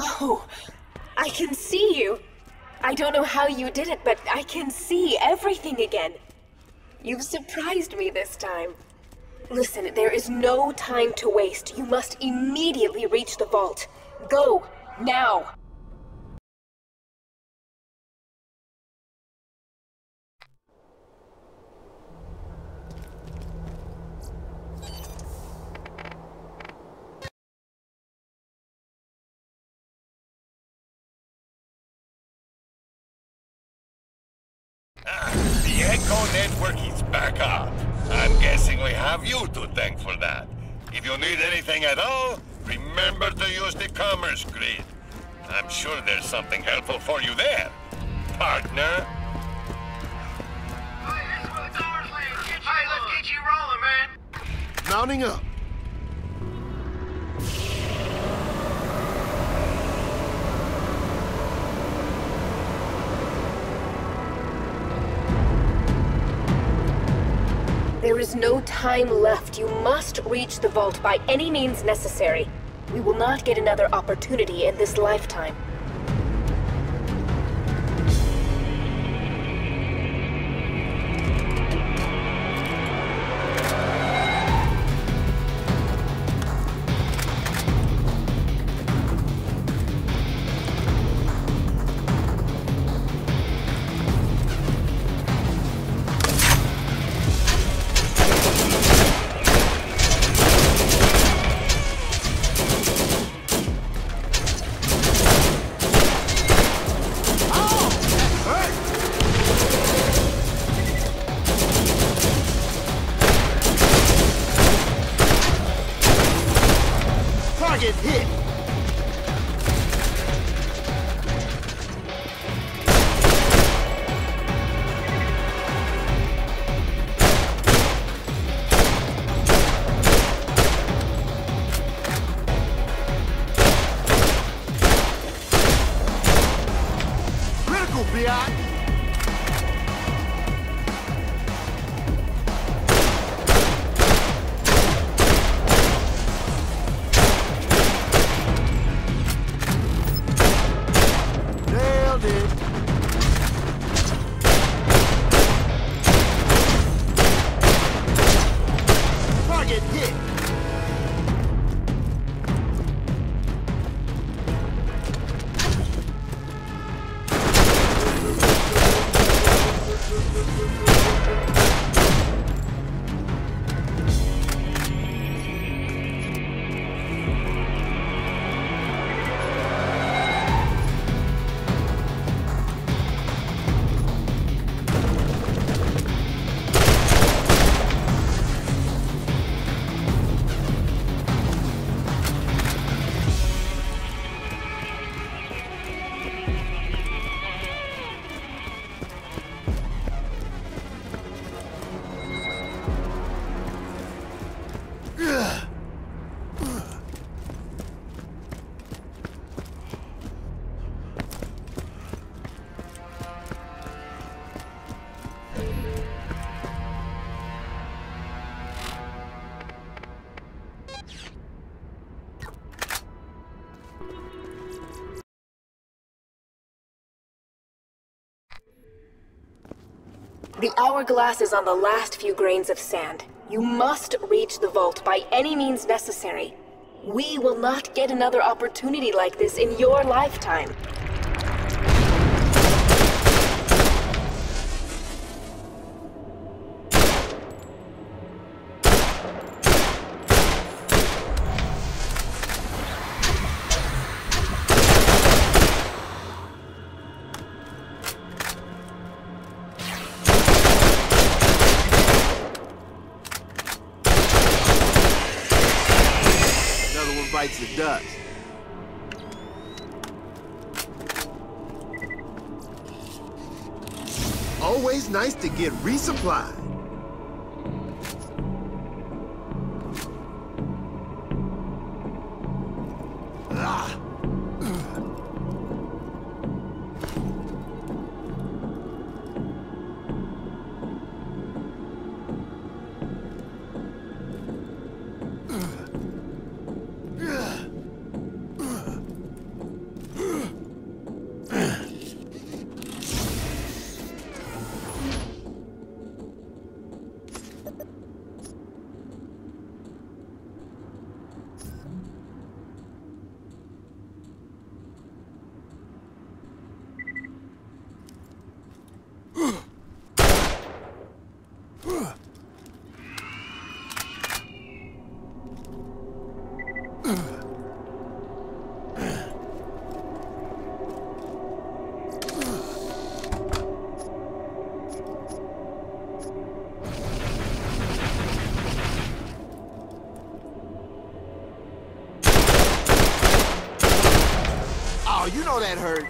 Whoa! I can see you! I don't know how you did it, but I can see everything again. You've surprised me this time. Listen, there is no time to waste. You must immediately reach the vault. Go, now! The Echo network is back up. I'm guessing we have you to thank for that. If you need anything at all, remember to use the commerce grid. I'm sure there's something helpful for you there, partner. Hey, let's get you rolling, man. Mounting up. There is no time left. You must reach the vault by any means necessary. We will not get another opportunity in this lifetime. The hourglass is on the last few grains of sand. You must reach the vault by any means necessary. We will not get another opportunity like this in your lifetime. Bites the dust. Always nice to get resupplied. Oh, you know that hurt.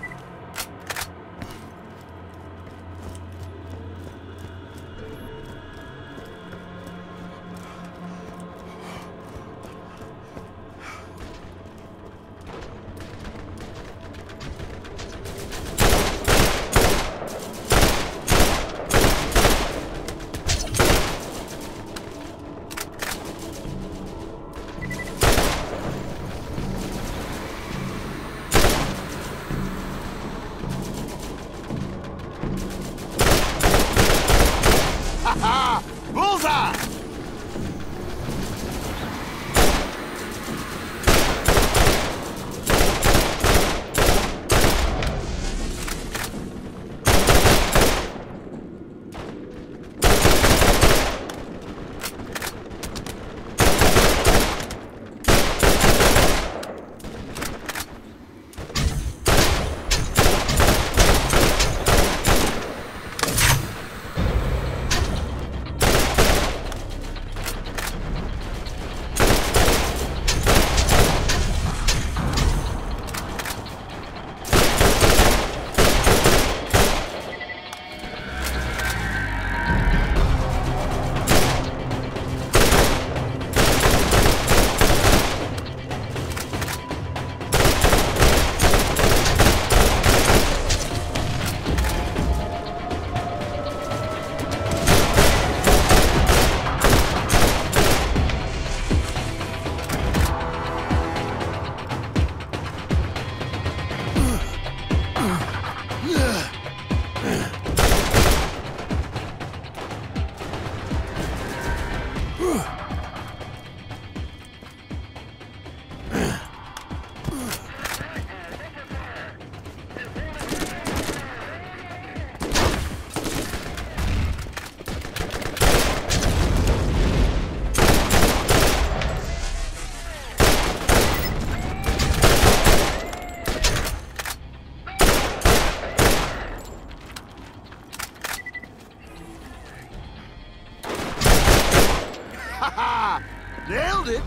Nailed it!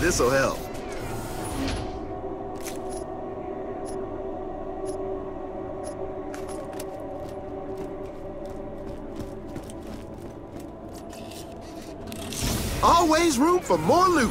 This'll help. Always room for more loot.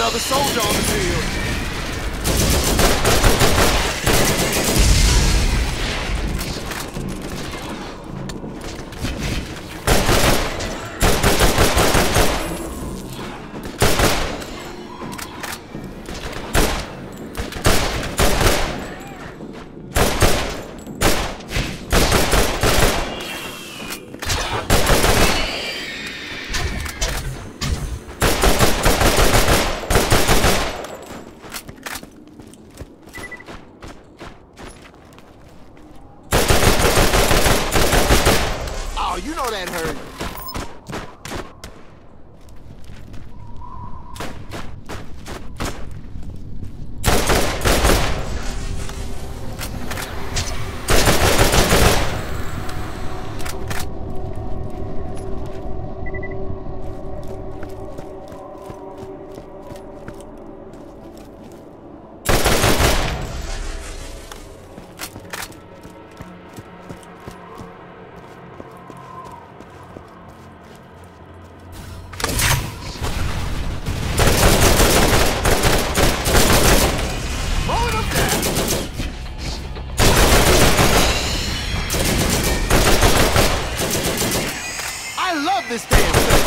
Another soldier on the field. This damn thing.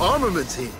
Armament team.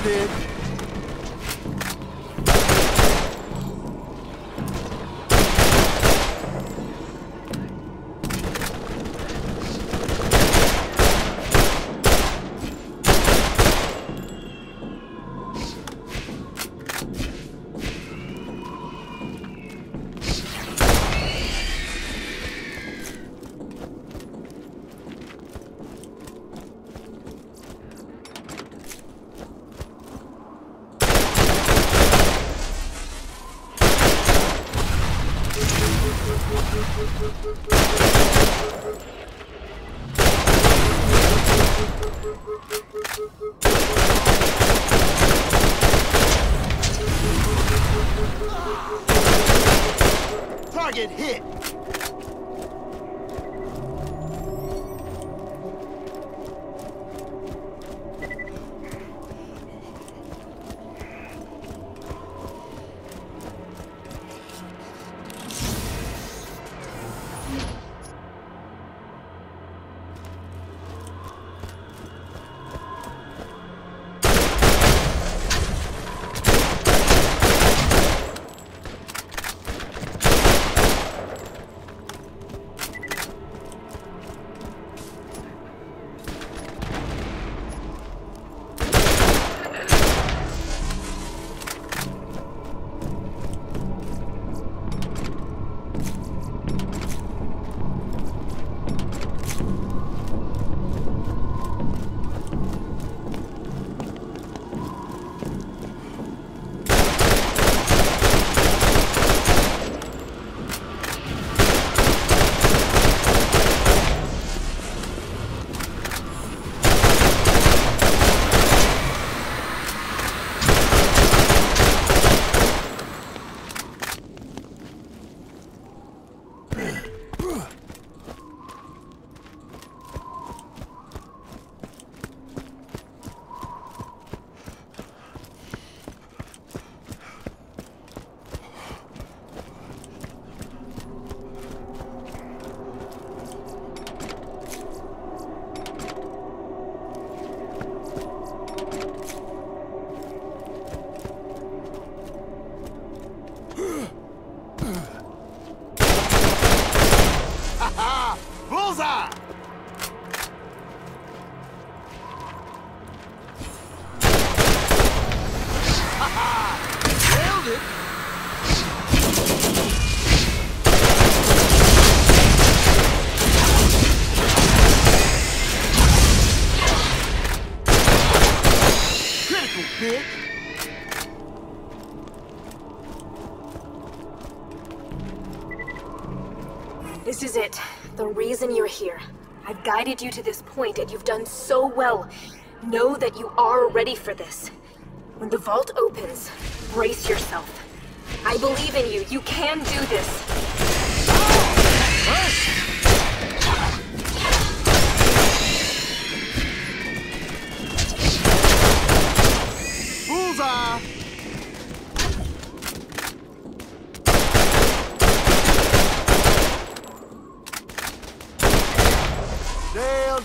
Found it. Target hit. This is it. The reason you're here. I've guided you to this point, and you've done so well. Know that you are ready for this. When the vault opens, brace yourself. I believe in you. You can do this. Ah!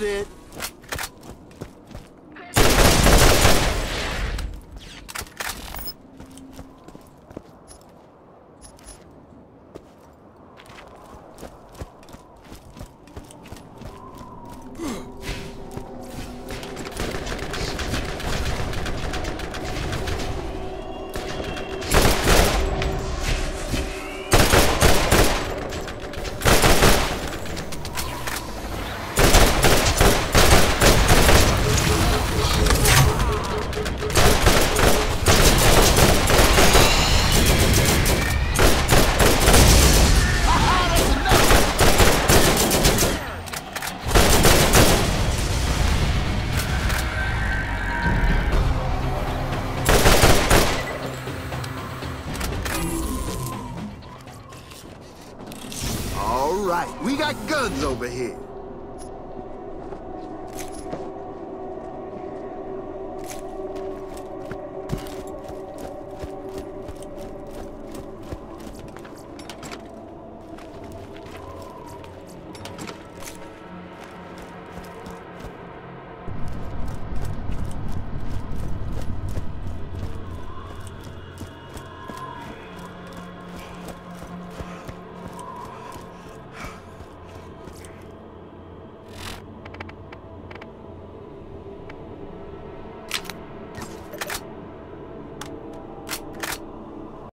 It. All right, we got guns over here.